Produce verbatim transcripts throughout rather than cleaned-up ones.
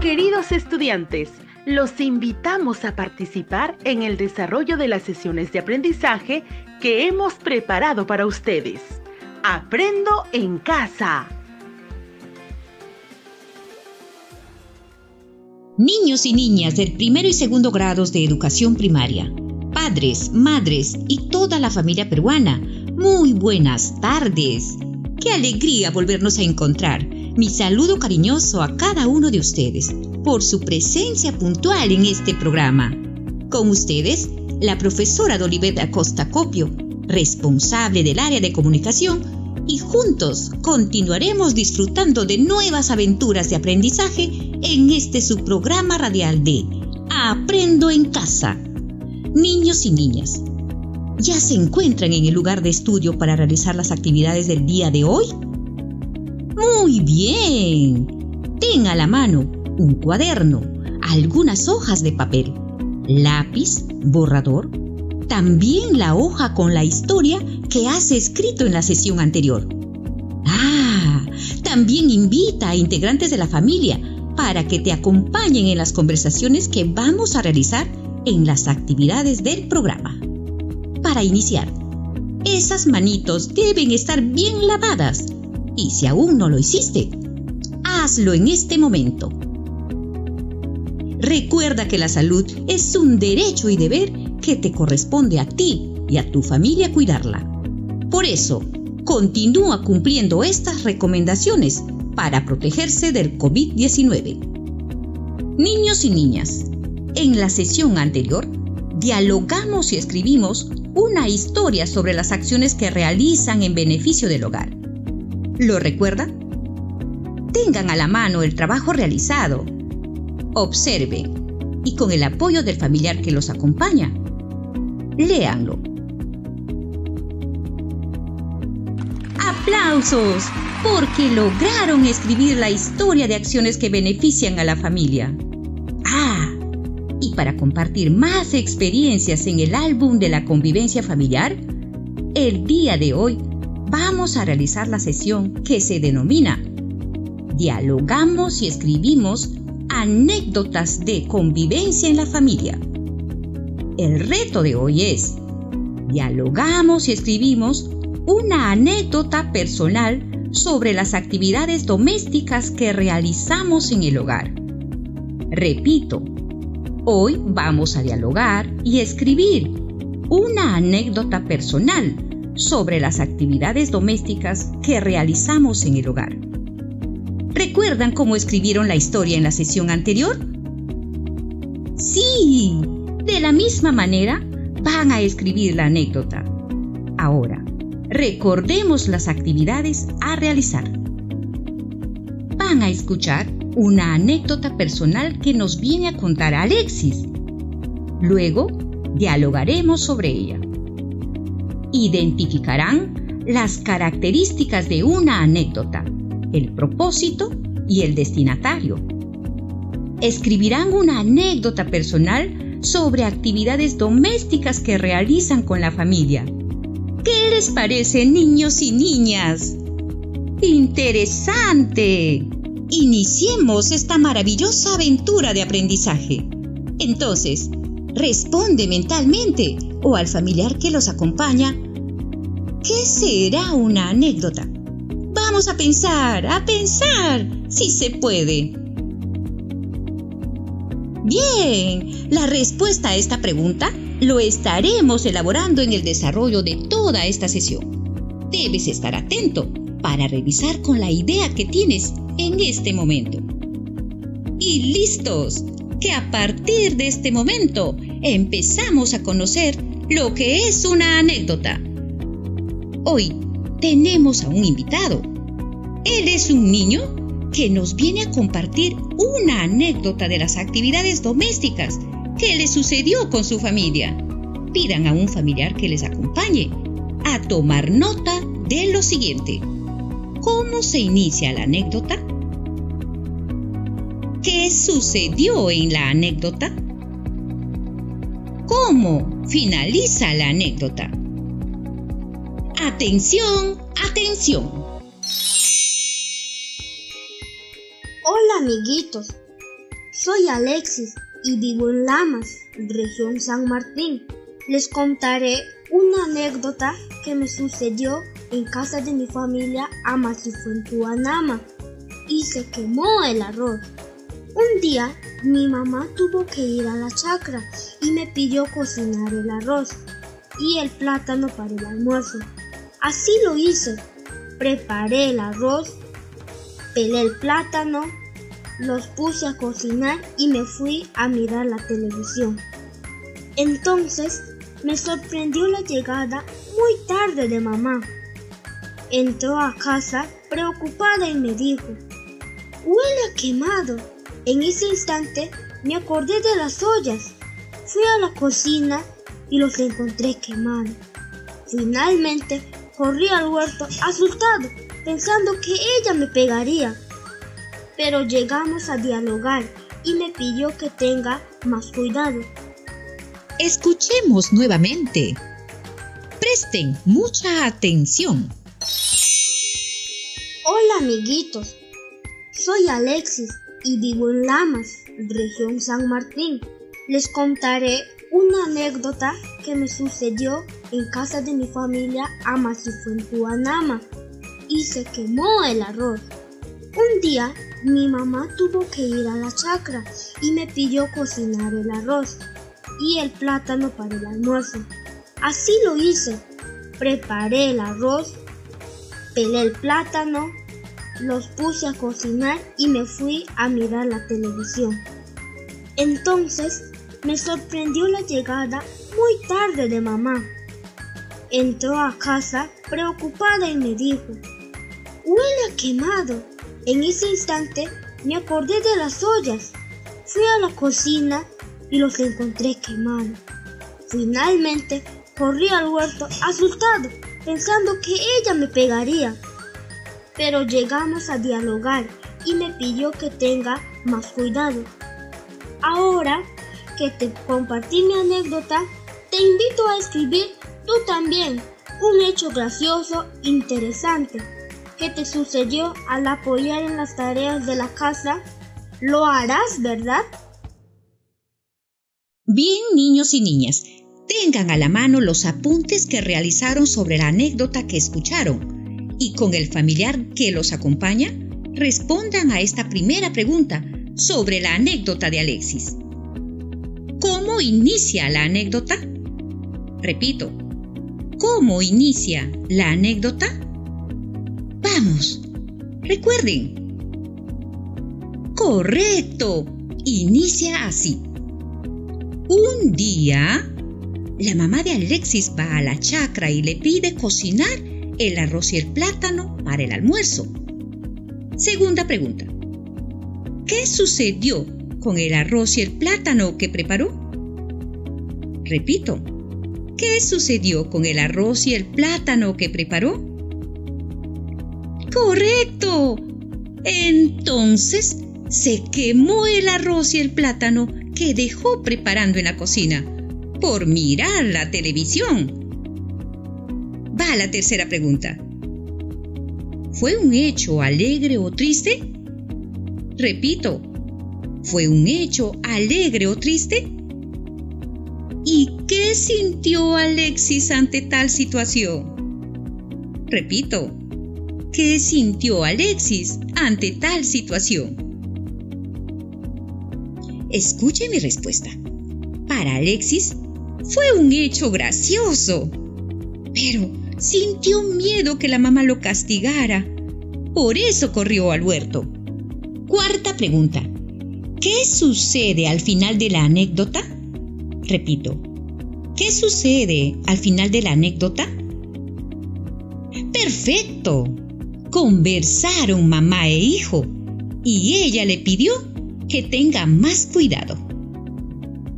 Queridos estudiantes, los invitamos a participar en el desarrollo de las sesiones de aprendizaje que hemos preparado para ustedes. ¡Aprendo en casa! Niños y niñas del primero y segundo grados de educación primaria, padres, madres y toda la familia peruana, muy buenas tardes. ¡Qué alegría volvernos a encontrar! Mi saludo cariñoso a cada uno de ustedes por su presencia puntual en este programa. Con ustedes, la profesora Doliveta Costa Copio, responsable del área de comunicación, y juntos continuaremos disfrutando de nuevas aventuras de aprendizaje en este subprograma radial de Aprendo en Casa. Niños y niñas, ¿ya se encuentran en el lugar de estudio para realizar las actividades del día de hoy? ¡Muy bien! Ten a la mano un cuaderno, algunas hojas de papel, lápiz, borrador, también la hoja con la historia que has escrito en la sesión anterior. ¡Ah! También invita a integrantes de la familia para que te acompañen en las conversaciones que vamos a realizar en las actividades del programa. Para iniciar, esas manitos deben estar bien lavadas y si aún no lo hiciste, hazlo en este momento. Recuerda que la salud es un derecho y deber que te corresponde a ti y a tu familia cuidarla. Por eso, continúa cumpliendo estas recomendaciones para protegerse del COVID diecinueve. Niños y niñas, en la sesión anterior, dialogamos y escribimos una historia sobre las acciones que realizan en beneficio del hogar. ¿Lo recuerda? Tengan a la mano el trabajo realizado. Observen y con el apoyo del familiar que los acompaña, léanlo. ¡Aplausos! Porque lograron escribir la historia de acciones que benefician a la familia. ¡Ah! Y para compartir más experiencias en el álbum de la convivencia familiar, el día de hoy vamos a realizar la sesión que se denomina Dialogamos y escribimos anécdotas de convivencia en la familia. El reto de hoy es, dialogamos y escribimos una anécdota personal sobre las actividades domésticas que realizamos en el hogar. Repito, hoy vamos a dialogar y escribir una anécdota personal sobre las actividades domésticas que realizamos en el hogar. ¿Recuerdan cómo escribieron la historia en la sesión anterior? ¡Sí! De la misma manera van a escribir la anécdota. Ahora, recordemos las actividades a realizar. Van a escuchar una anécdota personal que nos viene a contar a Alexis. Luego, dialogaremos sobre ella. Identificarán las características de una anécdota, el propósito y el destinatario. Escribirán una anécdota personal sobre actividades domésticas que realizan con la familia. ¿Qué les parece, niños y niñas? ¡Interesante! Iniciemos esta maravillosa aventura de aprendizaje. Entonces, responde mentalmente o al familiar que los acompaña, ¿qué será una anécdota? Vamos a pensar, a pensar, si se puede. Bien, la respuesta a esta pregunta lo estaremos elaborando en el desarrollo de toda esta sesión. Debes estar atento para revisar con la idea que tienes en este momento. Y listos, que a partir de este momento empezamos a conocer lo que es una anécdota. Hoy tenemos a un invitado. Él es un niño que nos viene a compartir una anécdota de las actividades domésticas que le sucedió con su familia. Pidan a un familiar que les acompañe a tomar nota de lo siguiente. ¿Cómo se inicia la anécdota? ¿Qué sucedió en la anécdota? ¿Cómo finaliza la anécdota? ¡Atención! ¡Atención! Hola, amiguitos. Soy Alexis y vivo en Lamas, región San Martín. Les contaré una anécdota que me sucedió en casa de mi familia Amasifuén Tuanama y se quemó el arroz. Un día mi mamá tuvo que ir a la chacra y me pidió cocinar el arroz y el plátano para el almuerzo. Así lo hice. Preparé el arroz, pelé el plátano, los puse a cocinar y me fui a mirar la televisión. Entonces me sorprendió la llegada muy tarde de mamá. Entró a casa preocupada y me dijo: «Huele a quemado». En ese instante me acordé de las ollas. Fui a la cocina y los encontré quemados. Finalmente corrí al huerto asustado, pensando que ella me pegaría. Pero llegamos a dialogar y me pidió que tenga más cuidado. Escuchemos nuevamente. Presten mucha atención. Hola amiguitos, soy Alexis y vivo en Lamas, región San Martín. Les contaré una anécdota que me sucedió en casa de mi familia Amasifuén Tuanama y se quemó el arroz. Un día mi mamá tuvo que ir a la chacra y me pidió cocinar el arroz y el plátano para el almuerzo. Así lo hice. Preparé el arroz, pelé el plátano, los puse a cocinar y me fui a mirar la televisión. Entonces me sorprendió la llegada muy tarde de mamá. Entró a casa preocupada y me dijo: «Huele a quemado». En ese instante me acordé de las ollas. Fui a la cocina y los encontré quemados. Finalmente corrí al huerto asustado, pensando que ella me pegaría. Pero llegamos a dialogar y me pidió que tenga más cuidado. Ahora que te compartí mi anécdota, te invito a escribir tú también un hecho gracioso, interesante, que te sucedió al apoyar en las tareas de la casa. ¿Lo harás, verdad? Bien, niños y niñas, tengan a la mano los apuntes que realizaron sobre la anécdota que escucharon y con el familiar que los acompaña, respondan a esta primera pregunta sobre la anécdota de Alexis. ¿Cómo inicia la anécdota? Repito, ¿cómo inicia la anécdota? ¡Vamos! ¡Recuerden! ¡Correcto! Inicia así. Un día, la mamá de Alexis va a la chacra y le pide cocinar el arroz y el plátano para el almuerzo. Segunda pregunta. ¿Qué sucedió con el arroz y el plátano que preparó? Repito, ¿qué sucedió con el arroz y el plátano que preparó? ¡Correcto! Entonces, se quemó el arroz y el plátano que dejó preparando en la cocina por mirar la televisión. Va la tercera pregunta. ¿Fue un hecho alegre o triste? Repito, ¿fue un hecho alegre o triste? ¿Y qué sintió Alexis ante tal situación? Repito, ¿qué sintió Alexis ante tal situación? Escuche mi respuesta. Para Alexis fue un hecho gracioso, pero sintió miedo que la mamá lo castigara. Por eso corrió al huerto. Cuarta pregunta. ¿Qué sucede al final de la anécdota? Repito, ¿qué sucede al final de la anécdota? ¡Perfecto! Conversaron mamá e hijo y ella le pidió que tenga más cuidado.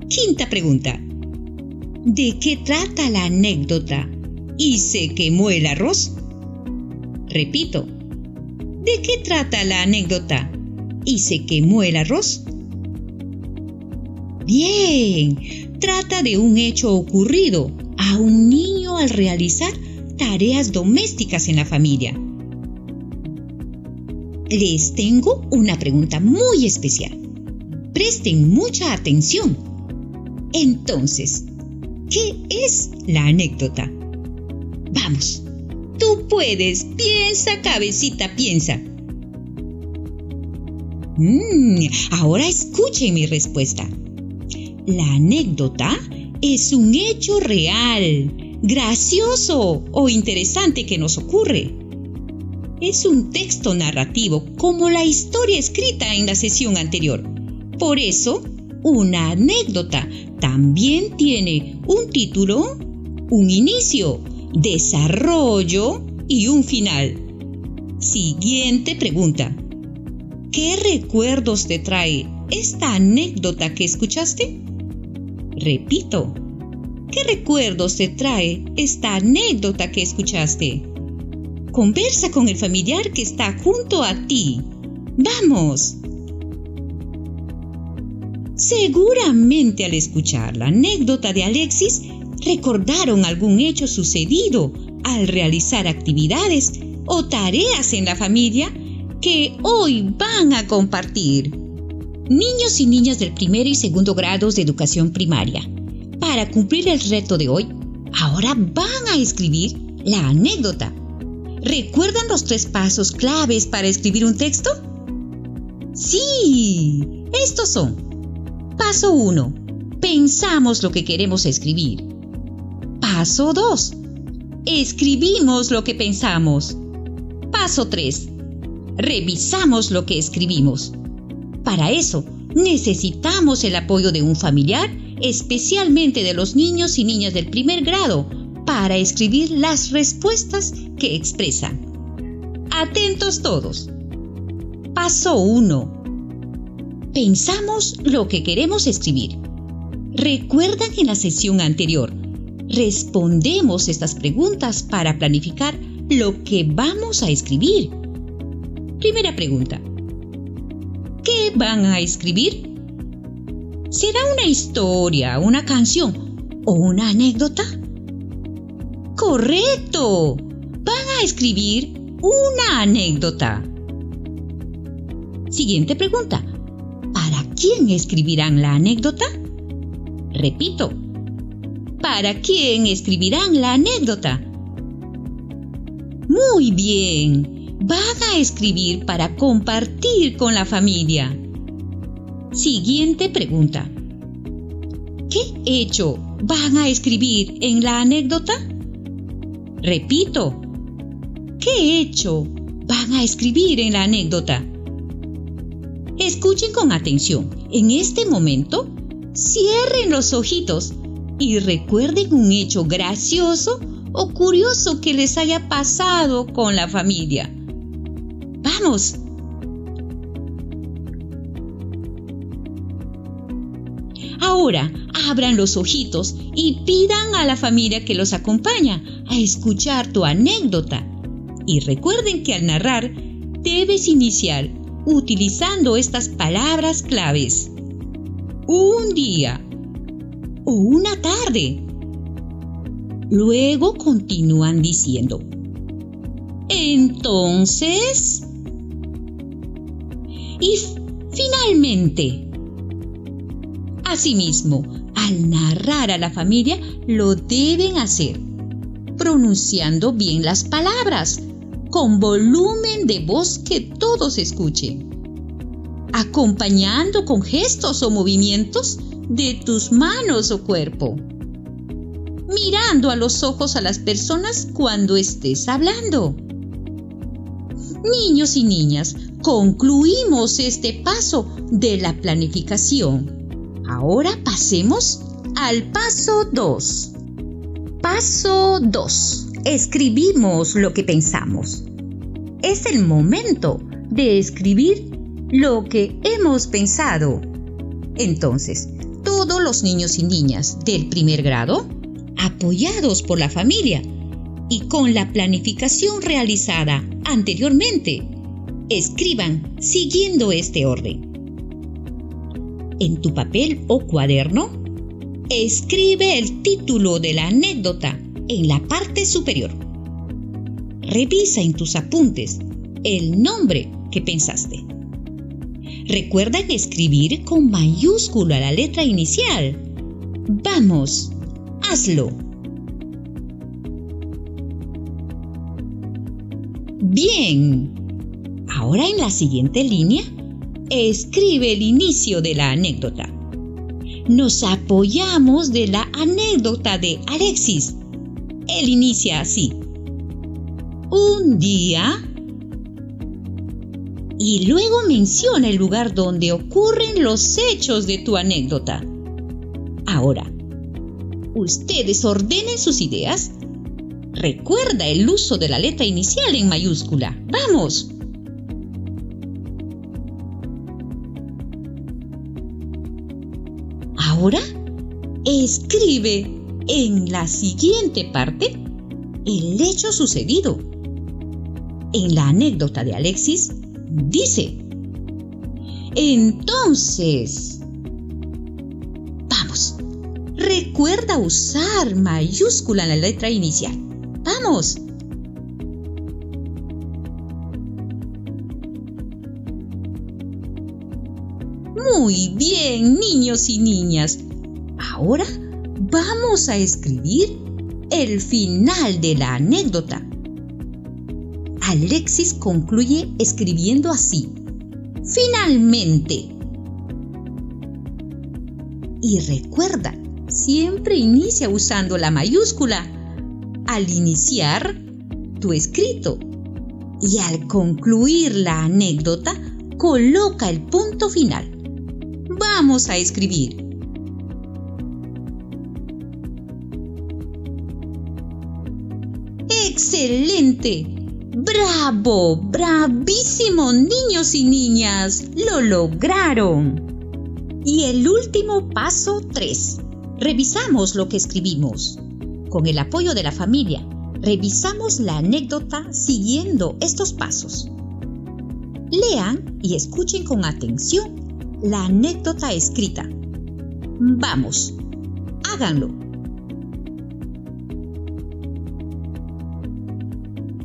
Quinta pregunta. ¿De qué trata la anécdota y se quemó el arroz? Repito, ¿de qué trata la anécdota y se quemó el arroz? Bien, trata de un hecho ocurrido a un niño al realizar tareas domésticas en la familia. Les tengo una pregunta muy especial. Presten mucha atención. Entonces, ¿qué es la anécdota? Vamos, tú puedes. Piensa, cabecita, piensa. Mm, ahora escuchen mi respuesta. La anécdota es un hecho real, gracioso o interesante que nos ocurre. Es un texto narrativo como la historia escrita en la sesión anterior. Por eso, una anécdota también tiene un título, un inicio, desarrollo y un final. Siguiente pregunta. ¿Qué recuerdos te trae esta anécdota que escuchaste? Repito, ¿qué recuerdos te trae esta anécdota que escuchaste? Conversa con el familiar que está junto a ti. ¡Vamos! Seguramente al escuchar la anécdota de Alexis, recordaron algún hecho sucedido al realizar actividades o tareas en la familia que hoy van a compartir. Niños y niñas del primer y segundo grados de educación primaria, para cumplir el reto de hoy, ahora van a escribir la anécdota. ¿Recuerdan los tres pasos claves para escribir un texto? ¡Sí! Estos son: Paso uno. Pensamos lo que queremos escribir. Paso dos. Escribimos lo que pensamos. Paso tres. Revisamos lo que escribimos. Para eso, necesitamos el apoyo de un familiar, especialmente de los niños y niñas del primer grado, para escribir las respuestas que expresan. Atentos todos. Paso uno. Pensamos lo que queremos escribir. Recuerdan en la sesión anterior, respondemos estas preguntas para planificar lo que vamos a escribir. Primera pregunta. ¿Qué van a escribir? ¿Será una historia, una canción o una anécdota? ¡Correcto! Van a escribir una anécdota. Siguiente pregunta. ¿Para quién escribirán la anécdota? Repito. ¿Para quién escribirán la anécdota? Muy bien. Van a escribir para compartir con la familia. Siguiente pregunta. ¿Qué hecho van a escribir en la anécdota? Repito. ¿Qué hecho van a escribir en la anécdota? Escuchen con atención. En este momento, cierren los ojitos y recuerden un hecho gracioso o curioso que les haya pasado con la familia. ¡Vamos! Ahora, abran los ojitos y pidan a la familia que los acompaña a escuchar tu anécdota. Y recuerden que al narrar, debes iniciar utilizando estas palabras claves. Un día o una tarde. Luego continúan diciendo. Entonces... Y finalmente, asimismo, al narrar a la familia lo deben hacer, pronunciando bien las palabras, con volumen de voz que todos escuchen, acompañando con gestos o movimientos de tus manos o cuerpo, mirando a los ojos a las personas cuando estés hablando. Niños y niñas, concluimos este paso de la planificación. Ahora pasemos al paso dos. Paso dos. Escribimos lo que pensamos. Es el momento de escribir lo que hemos pensado. Entonces, todos los niños y niñas del primer grado, apoyados por la familia, y con la planificación realizada anteriormente, escriban siguiendo este orden. En tu papel o cuaderno, escribe el título de la anécdota en la parte superior. Revisa en tus apuntes el nombre que pensaste. Recuerdan escribir con mayúscula la letra inicial. ¡Vamos! ¡Hazlo! ¡Bien! Ahora en la siguiente línea, escribe el inicio de la anécdota. Nos apoyamos de la anécdota de Alexis. Él inicia así. Un día... Y luego menciona el lugar donde ocurren los hechos de tu anécdota. Ahora, ustedes ordenen sus ideas. Recuerda el uso de la letra inicial en mayúscula. ¡Vamos! Ahora, escribe en la siguiente parte el hecho sucedido. En la anécdota de Alexis, dice, entonces, vamos, recuerda usar mayúscula en la letra inicial. ¡Vamos! Muy bien, niños y niñas. Ahora vamos a escribir el final de la anécdota. Alexis concluye escribiendo así, finalmente. Y recuerda, siempre inicia usando la mayúscula al iniciar tu escrito. Y al concluir la anécdota, coloca el punto final. Vamos a escribir. ¡Excelente! ¡Bravo! ¡Bravísimo, niños y niñas! ¡Lo lograron! Y el último paso tres. Revisamos lo que escribimos. Con el apoyo de la familia, revisamos la anécdota siguiendo estos pasos. Lean y escuchen con atención la anécdota escrita. ¡Vamos! ¡Háganlo!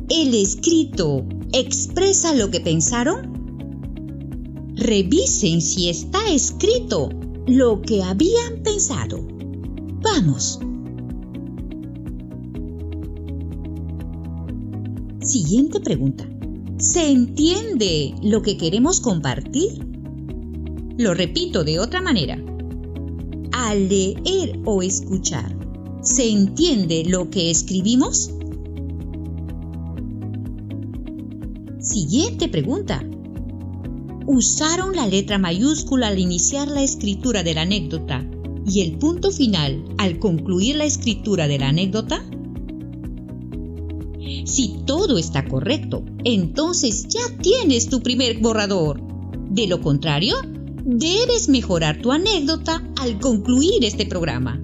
¿El escrito expresa lo que pensaron? Revisen si está escrito lo que habían pensado. ¡Vamos! Siguiente pregunta. ¿Se entiende lo que queremos compartir? Lo repito de otra manera. Al leer o escuchar, ¿se entiende lo que escribimos? Siguiente pregunta. ¿Usaron la letra mayúscula al iniciar la escritura de la anécdota y el punto final al concluir la escritura de la anécdota? Si todo está correcto, entonces ya tienes tu primer borrador. De lo contrario, debes mejorar tu anécdota al concluir este programa.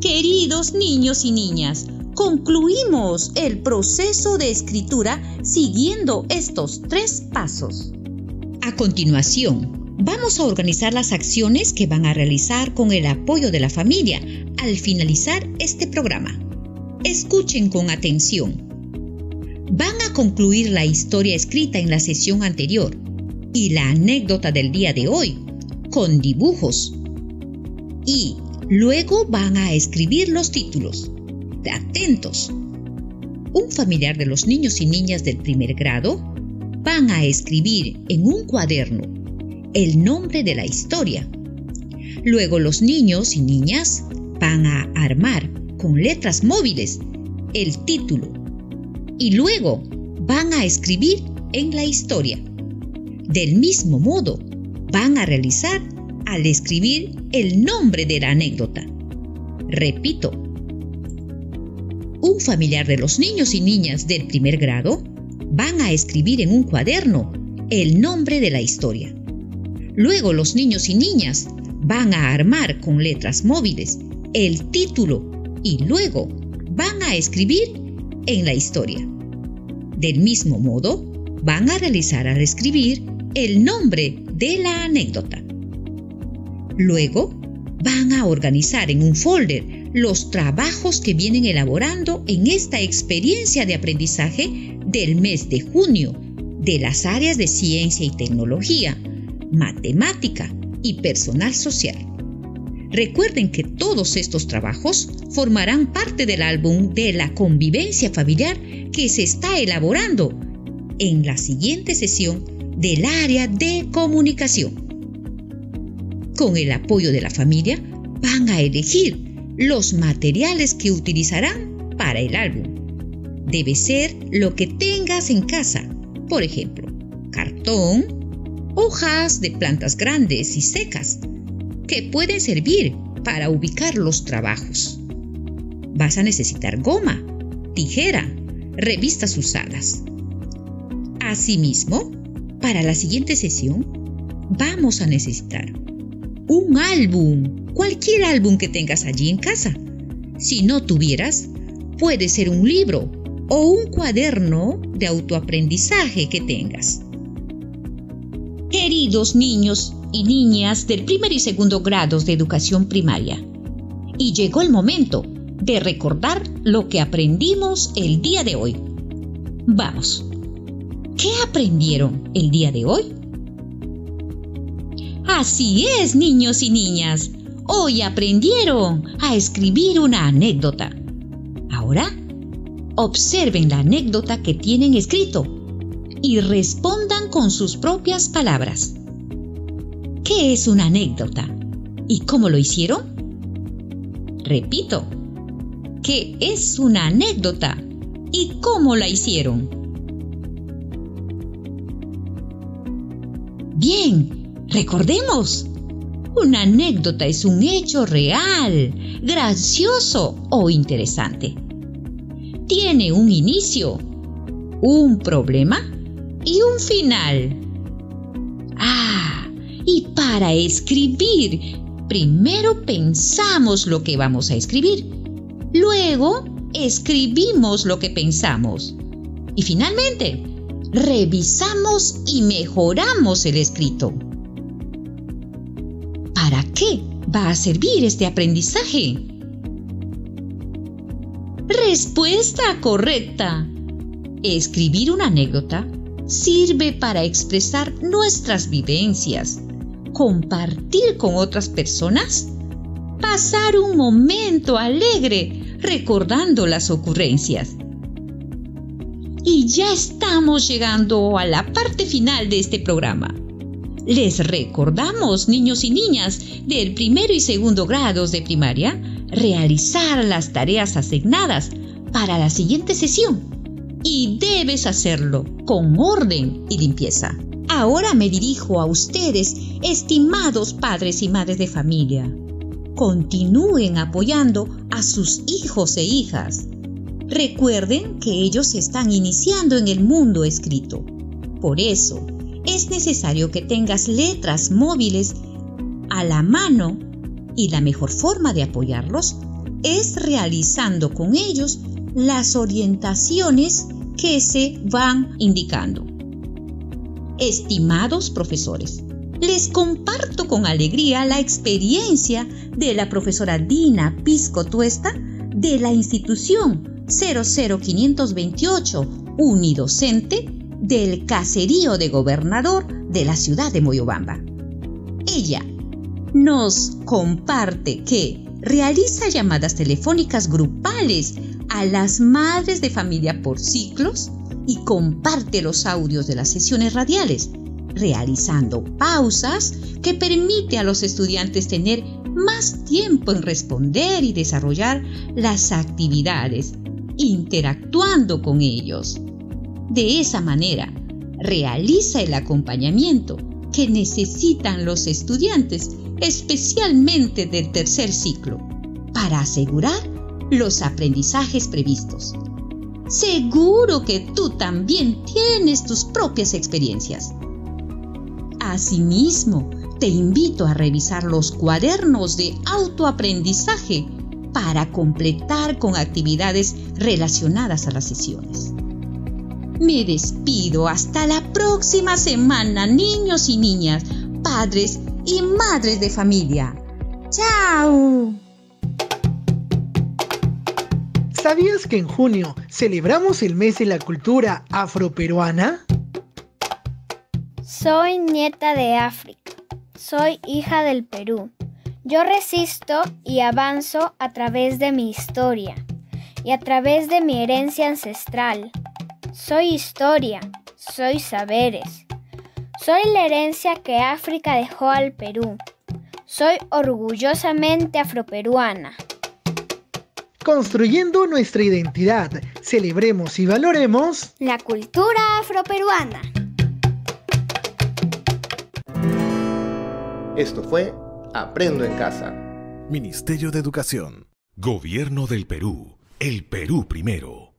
Queridos niños y niñas, concluimos el proceso de escritura siguiendo estos tres pasos. A continuación, vamos a organizar las acciones que van a realizar con el apoyo de la familia al finalizar este programa. Escuchen con atención. Van a concluir la historia escrita en la sesión anterior y la anécdota del día de hoy con dibujos. Y luego van a escribir los títulos. Atentos. Un familiar de los niños y niñas del primer grado van a escribir en un cuaderno el nombre de la historia. Luego los niños y niñas van a armar con letras móviles el título y luego van a escribir en la historia. Del mismo modo van a realizar al escribir el nombre de la anécdota. Repito. Un familiar de los niños y niñas del primer grado van a escribir en un cuaderno el nombre de la historia. Luego los niños y niñas van a armar con letras móviles el título y luego van a escribir en la historia. Del mismo modo, van a realizar al escribir el nombre de la anécdota. Luego, van a organizar en un folder los trabajos que vienen elaborando en esta experiencia de aprendizaje del mes de junio de las áreas de ciencia y tecnología, matemática y personal social. Recuerden que todos estos trabajos formarán parte del álbum de la convivencia familiar que se está elaborando en la siguiente sesión del área de comunicación. Con el apoyo de la familia, van a elegir los materiales que utilizarán para el álbum. Debe ser lo que tengas en casa, por ejemplo, cartón, hojas de plantas grandes y secas, que pueden servir para ubicar los trabajos. Vas a necesitar goma, tijera, revistas usadas. Asimismo, para la siguiente sesión, vamos a necesitar un álbum, cualquier álbum que tengas allí en casa. Si no tuvieras, puede ser un libro o un cuaderno de autoaprendizaje que tengas. Queridos niños y niñas del primer y segundo grados de educación primaria, y llegó el momento de recordar lo que aprendimos el día de hoy. Vamos, ¿qué aprendieron el día de hoy? Así es, niños y niñas, hoy aprendieron a escribir una anécdota. Ahora, observen la anécdota que tienen escrito y respondan con sus propias palabras. ¿Qué es una anécdota y cómo lo hicieron? Repito, ¿qué es una anécdota y cómo la hicieron? Bien. Recordemos, una anécdota es un hecho real, gracioso o interesante. Tiene un inicio, un problema y un final. Ah, y para escribir, primero pensamos lo que vamos a escribir. Luego escribimos lo que pensamos. Y finalmente, revisamos y mejoramos el escrito. ¿Para qué va a servir este aprendizaje? Respuesta correcta. Escribir una anécdota sirve para expresar nuestras vivencias, compartir con otras personas, pasar un momento alegre recordando las ocurrencias. Y ya estamos llegando a la parte final de este programa. Les recordamos, niños y niñas del primero y segundo grados de primaria, realizar las tareas asignadas para la siguiente sesión. Y debes hacerlo con orden y limpieza. Ahora me dirijo a ustedes, estimados padres y madres de familia. Continúen apoyando a sus hijos e hijas. Recuerden que ellos se están iniciando en el mundo escrito. Por eso, es necesario que tengas letras móviles a la mano y la mejor forma de apoyarlos es realizando con ellos las orientaciones que se van indicando. Estimados profesores, les comparto con alegría la experiencia de la profesora Dina Pisco Tuesta de la institución cero cero quinientos veintiocho Unidocente del caserío de Gobernador de la ciudad de Moyobamba. Ella nos comparte que realiza llamadas telefónicas grupales a las madres de familia por ciclos y comparte los audios de las sesiones radiales, realizando pausas que permite a los estudiantes tener más tiempo en responder y desarrollar las actividades, interactuando con ellos. De esa manera, realiza el acompañamiento que necesitan los estudiantes, especialmente del tercer ciclo, para asegurar los aprendizajes previstos. Seguro que tú también tienes tus propias experiencias. Asimismo, te invito a revisar los cuadernos de autoaprendizaje para completar con actividades relacionadas a las sesiones. Me despido hasta la próxima semana, niños y niñas, padres y madres de familia. ¡Chao! ¿Sabías que en junio celebramos el mes de la cultura afroperuana? Soy nieta de África. Soy hija del Perú. Yo resisto y avanzo a través de mi historia y a través de mi herencia ancestral. Soy historia, soy saberes. Soy la herencia que África dejó al Perú. Soy orgullosamente afroperuana. Construyendo nuestra identidad, celebremos y valoremos la cultura afroperuana. Esto fue Aprendo en Casa. Ministerio de Educación. Gobierno del Perú. El Perú primero.